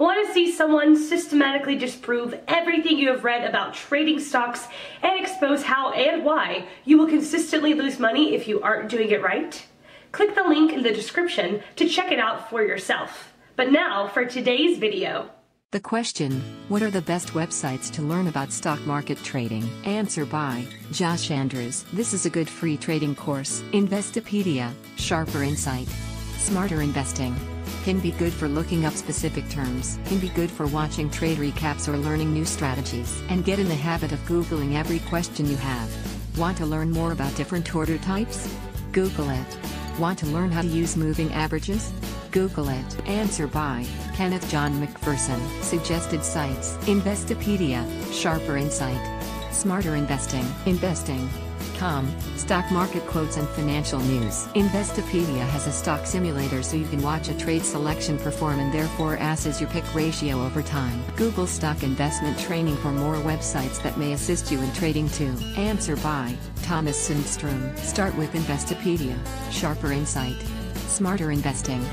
Want to see someone systematically disprove everything you have read about trading stocks and expose how and why you will consistently lose money if you aren't doing it right? Click the link in the description to check it out for yourself. But now for today's video. The question, what are the best websites to learn about stock market trading? Answer by Josh Andrews. This is a good free trading course. Investopedia, Sharper Insight, Smarter Investing. Can be good for looking up specific terms, can be good for watching trade recaps or learning new strategies. And get in the habit of Googling every question you have. Want to learn more about different order types? Google it. Want to learn how to use moving averages? Google it. Answer by Kenneth John McPherson. Suggested sites, Investopedia, Sharper Insight, Smarter Investing, Investing.com, stock market quotes and financial news. Investopedia has a stock simulator so you can watch a trade selection perform and therefore assess your pick ratio over time. Google stock investment training for more websites that may assist you in trading too. Answer by Thomas Sundstrom. Start with Investopedia, Sharper Insight, Smarter Investing.